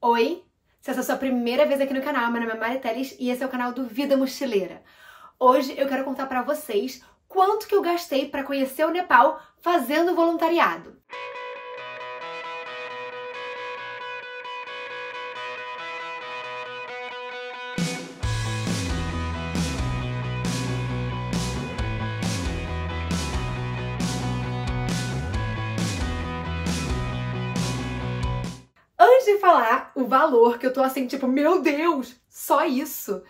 Oi, se essa é a sua primeira vez aqui no canal, meu nome é Mari Telles e esse é o canal do Vida Mochileira. Hoje eu quero contar pra vocês quanto que eu gastei pra conhecer o Nepal fazendo voluntariado. De falar o valor que eu tô assim, tipo, meu Deus, só isso,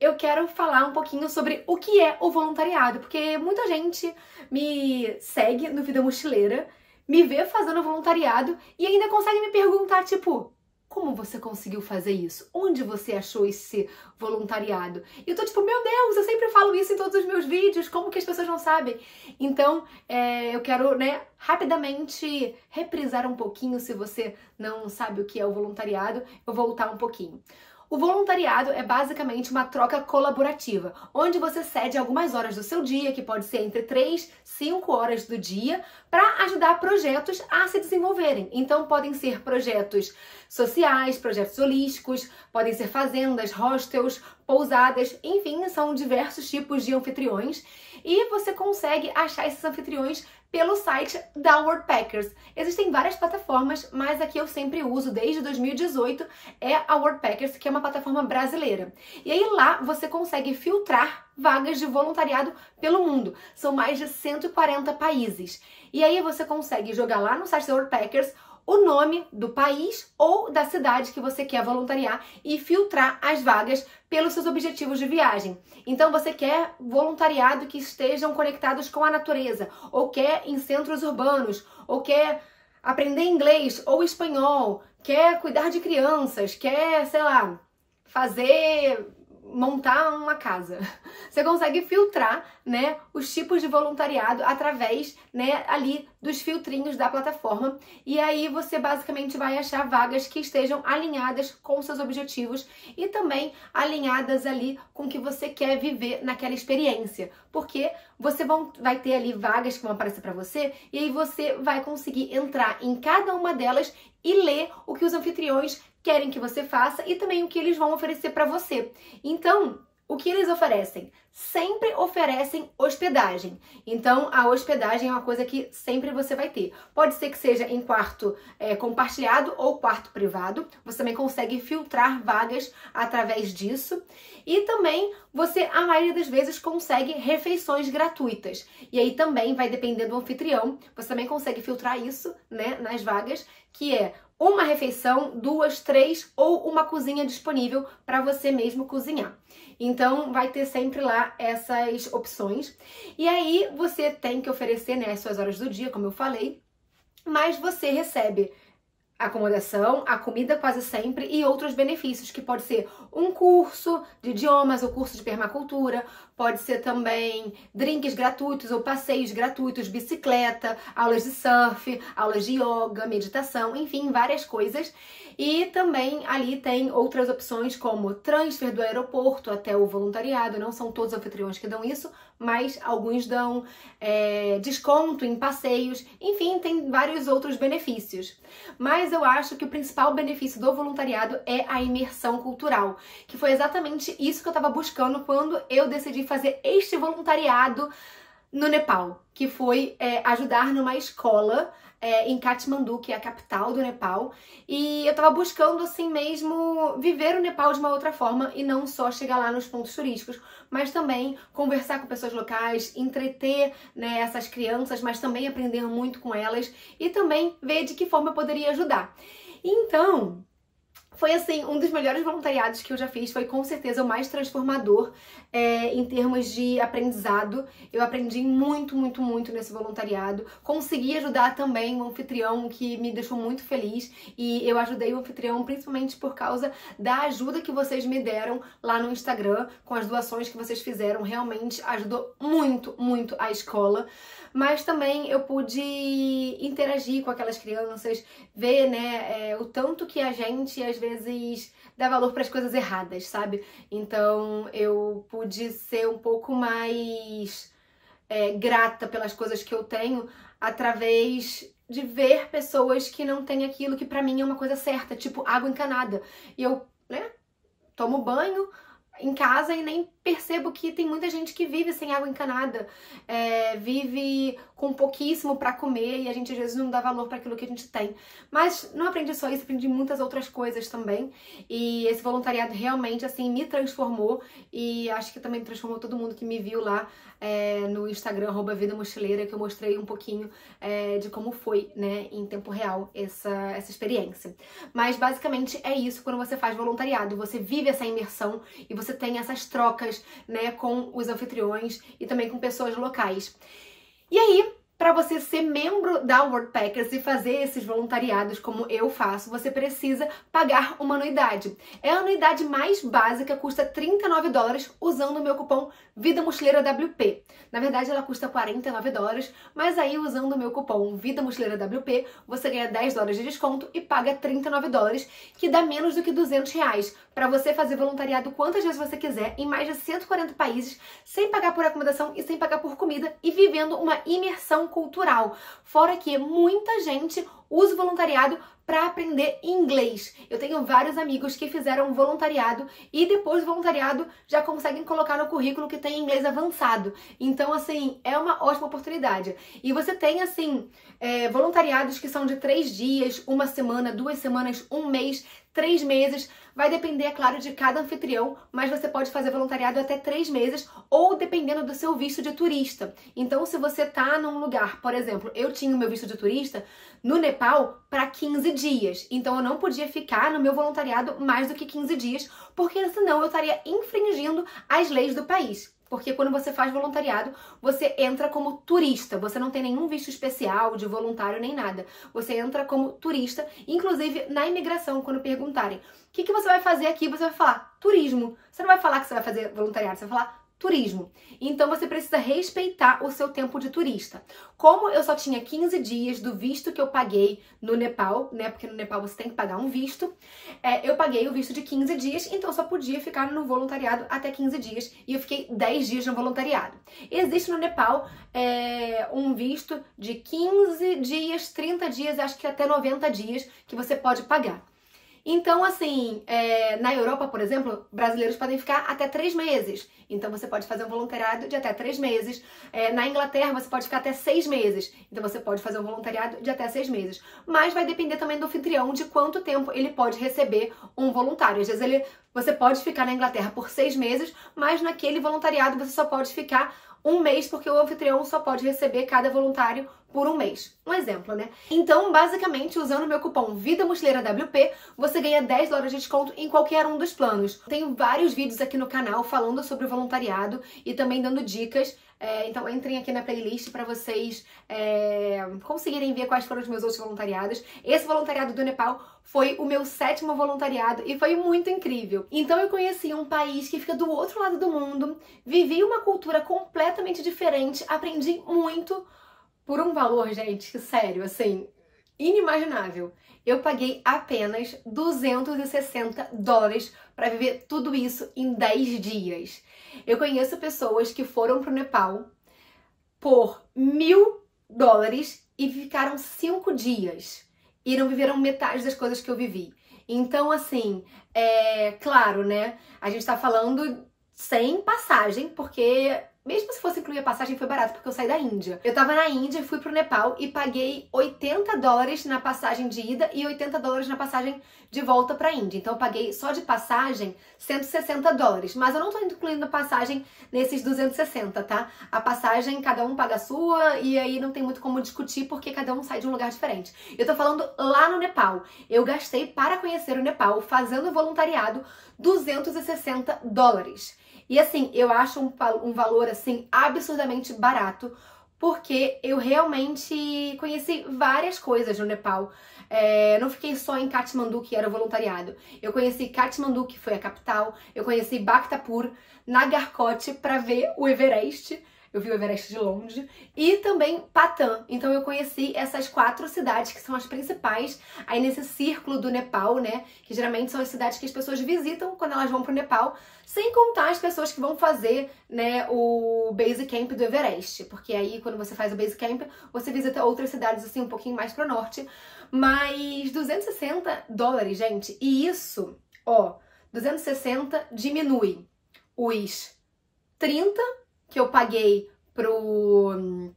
eu quero falar um pouquinho sobre o que é o voluntariado, porque muita gente me segue no Vida Mochileira, me vê fazendo voluntariado e ainda consegue me perguntar, tipo, como você conseguiu fazer isso? Onde você achou esse voluntariado? E eu tô tipo, meu Deus, eu sempre falo isso em todos os meus vídeos, como que as pessoas não sabem? Então, eu quero, rapidamente reprisar um pouquinho, se você não sabe o que é o voluntariado, eu vou voltar um pouquinho. O voluntariado é basicamente uma troca colaborativa, onde você cede algumas horas do seu dia, que pode ser entre 3 e 5 horas do dia, para ajudar projetos a se desenvolverem. Então podem ser projetos sociais, projetos holísticos, podem ser fazendas, hostels, pousadas, enfim, são diversos tipos de anfitriões e você consegue achar esses anfitriões pelo site da Worldpackers. Existem várias plataformas, mas a que eu sempre uso desde 2018 é a Worldpackers, que é uma plataforma brasileira. E aí lá você consegue filtrar vagas de voluntariado pelo mundo. São mais de 140 países. E aí você consegue jogar lá no site da Worldpackers o nome do país ou da cidade que você quer voluntariar e filtrar as vagas pelos seus objetivos de viagem. Então você quer voluntariado que estejam conectados com a natureza, ou quer em centros urbanos, ou quer aprender inglês ou espanhol, quer cuidar de crianças, quer, sei lá, montar uma casa. Você consegue filtrar, os tipos de voluntariado através, ali dos filtrinhos da plataforma. E aí você basicamente vai achar vagas que estejam alinhadas com seus objetivos e também alinhadas ali com o que você quer viver naquela experiência. Porque você vai ter ali vagas que vão aparecer para você e aí você vai conseguir entrar em cada uma delas e ler o que os anfitriões querem que você faça e também o que eles vão oferecer para você. Então, o que eles oferecem? Sempre oferecem hospedagem. Então, a hospedagem é uma coisa que sempre você vai ter. Pode ser que seja em quarto compartilhado ou quarto privado. Você também consegue filtrar vagas através disso. E também, você, a maioria das vezes, consegue refeições gratuitas. E aí também vai depender do anfitrião. Você também consegue filtrar isso, nas vagas, que é uma refeição, 2, 3 ou uma cozinha disponível para você mesmo cozinhar. Então, vai ter sempre lá essas opções. E aí, você tem que oferecer, as suas horas do dia, como eu falei, mas você recebe acomodação, a comida quase sempre e outros benefícios, que pode ser um curso de idiomas ou curso de permacultura, pode ser também drinks gratuitos ou passeios gratuitos, bicicleta, aulas de surf, aulas de yoga, meditação, enfim, várias coisas. E também ali tem outras opções como transfer do aeroporto até o voluntariado, não são todos os anfitriões que dão isso, mas alguns dão desconto em passeios, enfim, tem vários outros benefícios. Mas eu acho que o principal benefício do voluntariado é a imersão cultural, que foi exatamente isso que eu estava buscando quando eu decidi fazer este voluntariado no Nepal, que foi ajudar numa escola em Kathmandu, que é a capital do Nepal, e eu estava buscando assim mesmo viver o Nepal de uma outra forma e não só chegar lá nos pontos turísticos, mas também conversar com pessoas locais, entreter essas crianças, mas também aprender muito com elas e também ver de que forma eu poderia ajudar. Então, foi assim, um dos melhores voluntariados que eu já fiz, foi com certeza o mais transformador em termos de aprendizado. Eu aprendi muito, muito, muito nesse voluntariado. Consegui ajudar também o anfitrião, que me deixou muito feliz. E eu ajudei o anfitrião principalmente por causa da ajuda que vocês me deram lá no Instagram, com as doações que vocês fizeram. Realmente ajudou muito, muito a escola. Mas também eu pude interagir com aquelas crianças, ver o tanto que a gente, às vezes, dá valor para as coisas erradas, sabe? Então eu pude ser um pouco mais grata pelas coisas que eu tenho através de ver pessoas que não têm aquilo que pra mim é uma coisa certa, tipo água encanada. E eu, né, tomo banho em casa e nem percebo que tem muita gente que vive sem água encanada, vive com pouquíssimo pra comer e a gente às vezes não dá valor pra aquilo que a gente tem. Mas não aprendi só isso, aprendi muitas outras coisas também. E esse voluntariado realmente, assim, me transformou e acho que também transformou todo mundo que me viu lá no Instagram, @Vida Mochileira, que eu mostrei um pouquinho de como foi, né, em tempo real essa experiência. Mas basicamente é isso quando você faz voluntariado, você vive essa imersão e você tem essas trocas, né, com os anfitriões e também com pessoas locais. E aí, para você ser membro da Worldpackers e fazer esses voluntariados como eu faço, você precisa pagar uma anuidade. É a anuidade mais básica, custa $39 usando o meu cupom VIDAMOChileiraWP. Na verdade, ela custa $49, mas aí usando o meu cupom VIDAMOChileiraWP, você ganha $10 de desconto e paga $39, que dá menos do que R$200, para você fazer voluntariado quantas vezes você quiser, em mais de 140 países, sem pagar por acomodação e sem pagar por comida, e vivendo uma imersão cultural. Fora que muita gente usa o voluntariado para aprender inglês. Eu tenho vários amigos que fizeram voluntariado e depois do voluntariado já conseguem colocar no currículo que tem inglês avançado. Então, assim, é uma ótima oportunidade. E você tem, assim, voluntariados que são de 3 dias, 1 semana, 2 semanas, 1 mês, 3 meses. Vai depender, é claro, de cada anfitrião, mas você pode fazer voluntariado até 3 meses ou dependendo do seu visto de turista. Então, se você tá num lugar, por exemplo, eu tinha o meu visto de turista no Nepal para 15 dias. Então, eu não podia ficar no meu voluntariado mais do que 15 dias, porque senão eu estaria infringindo as leis do país. Porque quando você faz voluntariado, você entra como turista. Você não tem nenhum visto especial de voluntário nem nada. Você entra como turista, inclusive na imigração, quando perguntarem: o que você vai fazer aqui? Você vai falar turismo. Você não vai falar que você vai fazer voluntariado, você vai falar turismo. Então você precisa respeitar o seu tempo de turista. Como eu só tinha 15 dias do visto que eu paguei no Nepal, né? Porque no Nepal você tem que pagar um visto. Eu paguei o visto de 15 dias, então eu só podia ficar no voluntariado até 15 dias. E eu fiquei 10 dias no voluntariado. Existe no Nepal um visto de 15 dias, 30 dias, acho que até 90 dias que você pode pagar. Então, assim, na Europa, por exemplo, brasileiros podem ficar até 3 meses. Então, você pode fazer um voluntariado de até 3 meses. Na Inglaterra, você pode ficar até 6 meses. Então, você pode fazer um voluntariado de até 6 meses. Mas vai depender também do anfitrião de quanto tempo ele pode receber um voluntário. Às vezes, você pode ficar na Inglaterra por 6 meses, mas naquele voluntariado você só pode ficar 1 mês, porque o anfitrião só pode receber cada voluntário por 1 mês. Um exemplo, né? Então, basicamente, usando o meu cupom VIDAMOChileiraWP, você ganha $10 de desconto em qualquer um dos planos. Tenho vários vídeos aqui no canal falando sobre voluntariado e também dando dicas. Então, entrem aqui na playlist para vocês conseguirem ver quais foram os meus outros voluntariados. Esse voluntariado do Nepal foi o meu 7º voluntariado e foi muito incrível. Então, eu conheci um país que fica do outro lado do mundo, vivi uma cultura completamente diferente, aprendi muito por um valor, gente, sério, assim, inimaginável. Eu paguei apenas $260 para viver tudo isso em 10 dias. Eu conheço pessoas que foram para o Nepal por $1.000 e ficaram 5 dias e não viveram metade das coisas que eu vivi. Então, assim, claro, né? A gente tá falando sem passagem, porque mesmo se fosse incluir a passagem, foi barato, porque eu saí da Índia. Eu tava na Índia, fui pro Nepal e paguei $80 na passagem de ida e $80 na passagem de volta pra Índia. Então eu paguei só de passagem $160, mas eu não tô incluindo a passagem nesses 260, tá? A passagem, cada um paga a sua e aí não tem muito como discutir, porque cada um sai de um lugar diferente. Eu tô falando lá no Nepal. Eu gastei, para conhecer o Nepal, fazendo voluntariado, $260. E assim, eu acho um valor, assim, absurdamente barato, porque eu realmente conheci várias coisas no Nepal. Não fiquei só em Kathmandu, que era o voluntariado. Eu conheci Kathmandu, que foi a capital. Eu conheci Bhaktapur, Nagarkot, pra ver o Everest. eu vi o Everest de longe, e também Patan. Então eu conheci essas 4 cidades que são as principais aí nesse círculo do Nepal, né? Que geralmente são as cidades que as pessoas visitam quando elas vão pro Nepal, sem contar as pessoas que vão fazer, né, o Base Camp do Everest, porque aí quando você faz o Base Camp, você visita outras cidades assim um pouquinho mais pro norte, mas $260, gente, e isso, ó, 260 diminui os 30 que eu paguei pro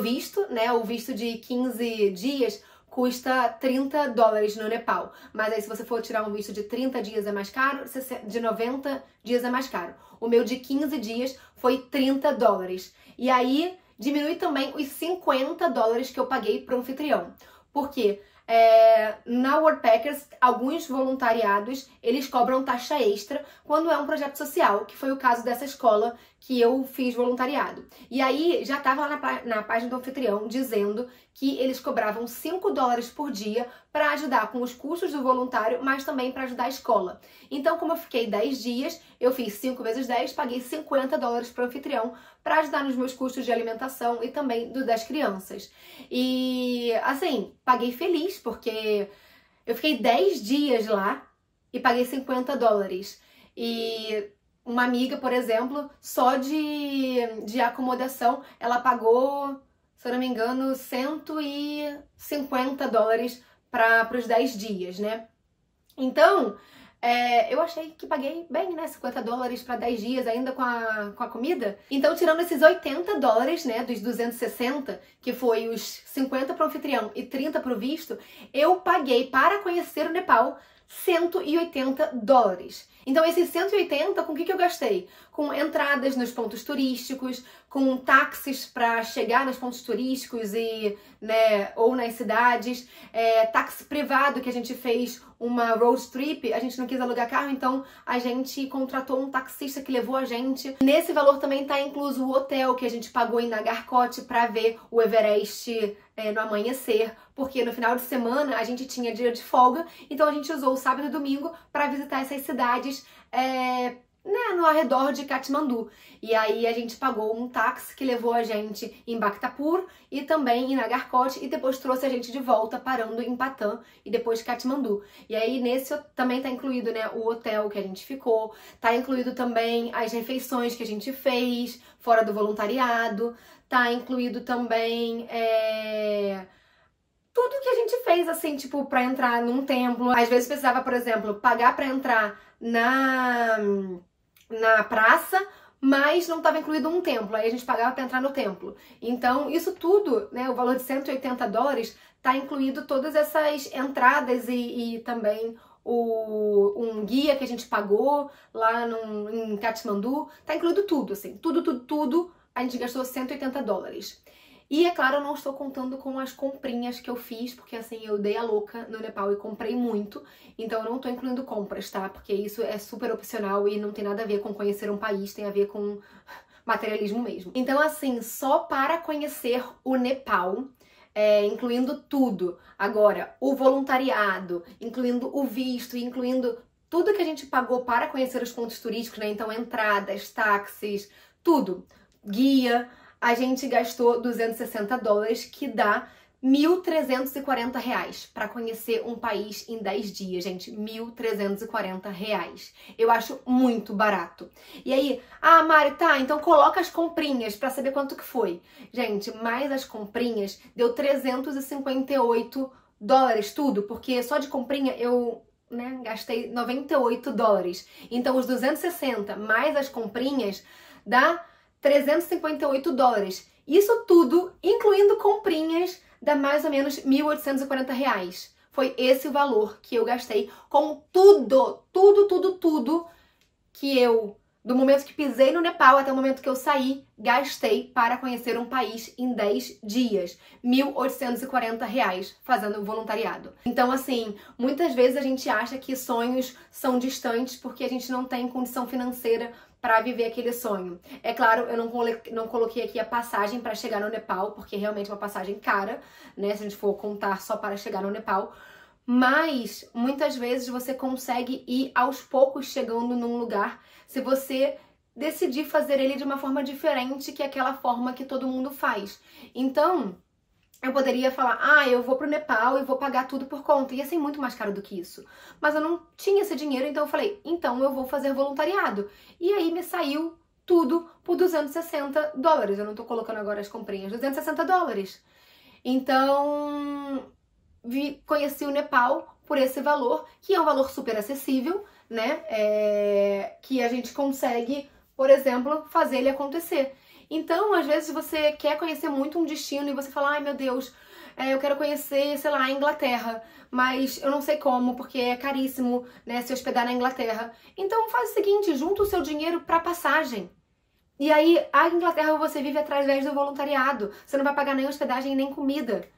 visto, né? O visto de 15 dias custa $30 no Nepal. Mas aí se você for tirar um visto de 30 dias é mais caro, de 90 dias é mais caro. O meu de 15 dias foi $30. E aí diminui também os $50 que eu paguei pro anfitrião. Por quê? Na Worldpackers, alguns voluntariados, eles cobram taxa extra quando é um projeto social, que foi o caso dessa escola que eu fiz voluntariado. E aí, já tava lá na página do anfitrião dizendo que eles cobravam $5 por dia para ajudar com os custos do voluntário, mas também para ajudar a escola. Então, como eu fiquei 10 dias, eu fiz 5 vezes 10, paguei $50 pro anfitrião para ajudar nos meus custos de alimentação e também do das crianças. E, assim, paguei feliz, porque eu fiquei 10 dias lá e paguei $50. E uma amiga, por exemplo, só de acomodação, ela pagou, se eu não me engano, $150 para os 10 dias, né? Então, eu achei que paguei bem, né? $50 para 10 dias ainda com a comida. Então, tirando esses $80, né? Dos 260, que foi os 50 para o anfitrião e 30 para o visto, eu paguei para conhecer o Nepal $180. Então, esses 180, com o que eu gastei? Com entradas nos pontos turísticos, com táxis para chegar nos pontos turísticos e, né, ou nas cidades, táxi privado, que a gente fez uma road trip, a gente não quis alugar carro, então a gente contratou um taxista que levou a gente. Nesse valor também tá incluso o hotel que a gente pagou em Nagarkot para ver o Everest no amanhecer, porque no final de semana a gente tinha dia de folga, então a gente usou o sábado e domingo para visitar essas cidades né, no arredor de Kathmandu. E aí a gente pagou um táxi que levou a gente em Bhaktapur e também em Nagarkot e depois trouxe a gente de volta parando em Patan e depois Kathmandu. E aí nesse também tá incluído, né, o hotel que a gente ficou, tá incluído também as refeições que a gente fez fora do voluntariado, tá incluído também tudo que a gente fez, assim, tipo, pra entrar num templo. Às vezes precisava, por exemplo, pagar pra entrar na praça, mas não estava incluído um templo, aí a gente pagava para entrar no templo. Então, isso tudo, né, o valor de $180, tá incluído todas essas entradas e também um guia que a gente pagou lá em Kathmandu, tá incluído tudo, assim, tudo, a gente gastou $180. E, é claro, eu não estou contando com as comprinhas que eu fiz, porque, assim, eu dei a louca no Nepal e comprei muito. Então, eu não estou incluindo compras, tá? Porque isso é super opcional e não tem nada a ver com conhecer um país, tem a ver com materialismo mesmo. Então, assim, só para conhecer o Nepal, incluindo tudo. Agora, o voluntariado, incluindo o visto, incluindo tudo que a gente pagou para conhecer os pontos turísticos, né? Então, entradas, táxis, tudo. Guia. A gente gastou $260, que dá R$ 1.340 para conhecer um país em 10 dias, gente. R$ 1.340. Eu acho muito barato. E aí, ah, Mari, tá, então coloca as comprinhas para saber quanto que foi. Gente, mais as comprinhas deu $358 tudo, porque só de comprinha eu, né, gastei $98. Então, os 260 mais as comprinhas dá $358. Isso tudo, incluindo comprinhas, dá mais ou menos R$ 1.840. Foi esse o valor que eu gastei com tudo que eu, do momento que pisei no Nepal até o momento que eu saí, gastei para conhecer um país em 10 dias. R$ 1.840 fazendo voluntariado. Então, assim, muitas vezes a gente acha que sonhos são distantes porque a gente não tem condição financeira para viver aquele sonho. É claro, eu não coloquei aqui a passagem para chegar no Nepal, porque realmente é uma passagem cara, né? Se a gente for contar só para chegar no Nepal. Mas, muitas vezes, você consegue ir aos poucos chegando num lugar se você decidi fazer ele de uma forma diferente que aquela forma que todo mundo faz. Então, eu poderia falar, ah, eu vou pro Nepal e vou pagar tudo por conta. Ia ser muito mais caro do que isso. Mas eu não tinha esse dinheiro, então eu falei, então eu vou fazer voluntariado. E aí me saiu tudo por 260 dólares. Eu não tô colocando agora as comprinhas. 260 dólares. Então, conheci o Nepal por esse valor, que é um valor super acessível, né? Que a gente consegue, por exemplo, fazer ele acontecer. Então, às vezes você quer conhecer muito um destino e você fala, ai meu Deus, eu quero conhecer, sei lá, a Inglaterra, mas eu não sei como, porque é caríssimo, né, se hospedar na Inglaterra. Então faz o seguinte, junta o seu dinheiro para passagem. E aí a Inglaterra você vive através do voluntariado, você não vai pagar nem hospedagem nem comida.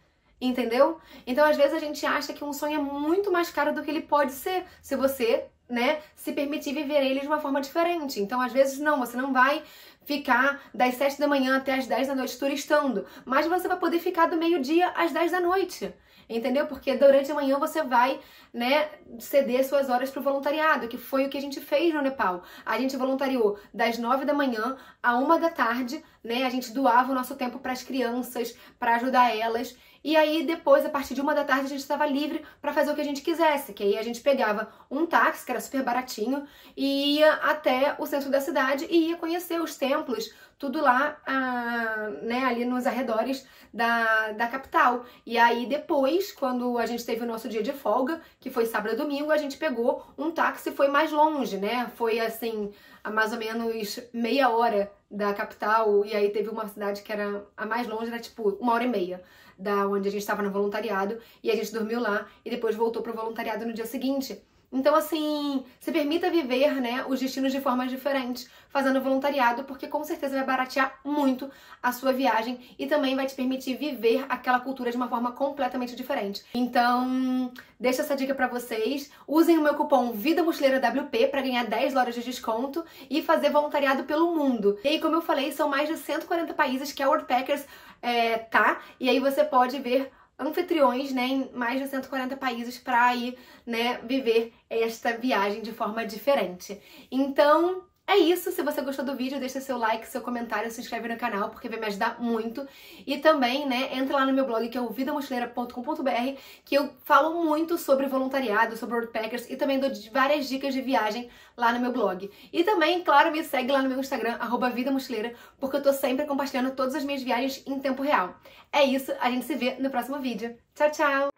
Entendeu? Então às vezes a gente acha que um sonho é muito mais caro do que ele pode ser, se você, né, se permitir viver ele de uma forma diferente. Então às vezes não, você não vai ficar das 7 da manhã até as 10 da noite turistando, mas você vai poder ficar do meio-dia às 10 da noite, entendeu? Porque durante a manhã você vai, né, ceder suas horas pro voluntariado, que foi o que a gente fez no Nepal. A gente voluntariou das 9 da manhã à 1 da tarde, né, a gente doava o nosso tempo para as crianças, para ajudar elas, e aí depois, a partir de 1 da tarde, a gente estava livre para fazer o que a gente quisesse, que aí a gente pegava um táxi, que era super baratinho, e ia até o centro da cidade e ia conhecer os templos, tudo lá, né, ali nos arredores da capital. E aí depois, quando a gente teve o nosso dia de folga, que foi sábado e domingo, a gente pegou um táxi e foi mais longe, né? Foi assim, a mais ou menos meia hora da capital, e aí teve uma cidade que era a mais longe, era tipo 1h30. Da onde a gente estava no voluntariado, e a gente dormiu lá e depois voltou pro voluntariado no dia seguinte. Então, assim, se permita viver, né, os destinos de formas diferentes fazendo voluntariado, porque com certeza vai baratear muito a sua viagem e também vai te permitir viver aquela cultura de uma forma completamente diferente. Então, deixo essa dica pra vocês. Usem o meu cupom VIDAMOChileiraWP para ganhar 10 dólares de desconto e fazer voluntariado pelo mundo. E aí, como eu falei, são mais de 140 países que a Worldpackers tá, e aí você pode ver anfitriões, né, em mais de 140 países para ir, né, viver esta viagem de forma diferente. Então, é isso. Se você gostou do vídeo, deixa seu like, seu comentário, se inscreve no canal, porque vai me ajudar muito. E também, né, entra lá no meu blog, que é o vidamochileira.com.br, que eu falo muito sobre voluntariado, sobre Worldpackers, e também dou várias dicas de viagem lá no meu blog. E também, claro, me segue lá no meu Instagram, @vidamochileira, porque eu tô sempre compartilhando todas as minhas viagens em tempo real. É isso, a gente se vê no próximo vídeo. Tchau, tchau!